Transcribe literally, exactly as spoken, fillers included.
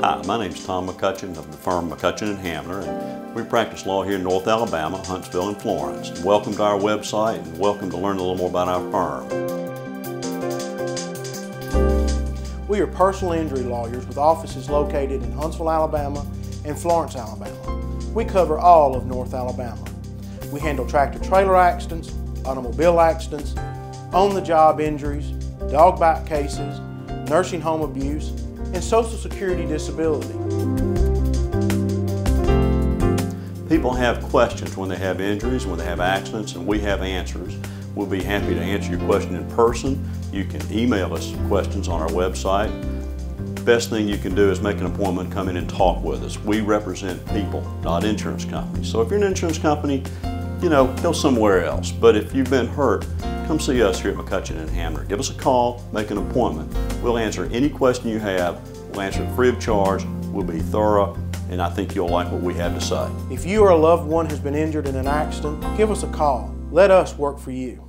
Hi, my name is Tom McCutcheon of the firm McCutcheon and Hamner, and we practice law here in North Alabama, Huntsville, and Florence. And welcome to our website, and welcome to learn a little more about our firm. We are personal injury lawyers with offices located in Huntsville, Alabama, and Florence, Alabama. We cover all of North Alabama. We handle tractor-trailer accidents, automobile accidents, on-the-job injuries, dog bite cases, nursing home abuse, and Social Security disability. People have questions when they have injuries, when they have accidents, and we have answers. We'll be happy to answer your question in person. You can email us questions on our website. Best thing you can do is make an appointment, come in and talk with us. We represent people, not insurance companies. So if you're an insurance company, you know, go somewhere else. But if you've been hurt, come see us here at McCutcheon and Hamner. Give us a call, make an appointment. We'll answer any question you have. We'll answer it free of charge. We'll be thorough, and I think you'll like what we have to say. If you or a loved one has been injured in an accident, give us a call. Let us work for you.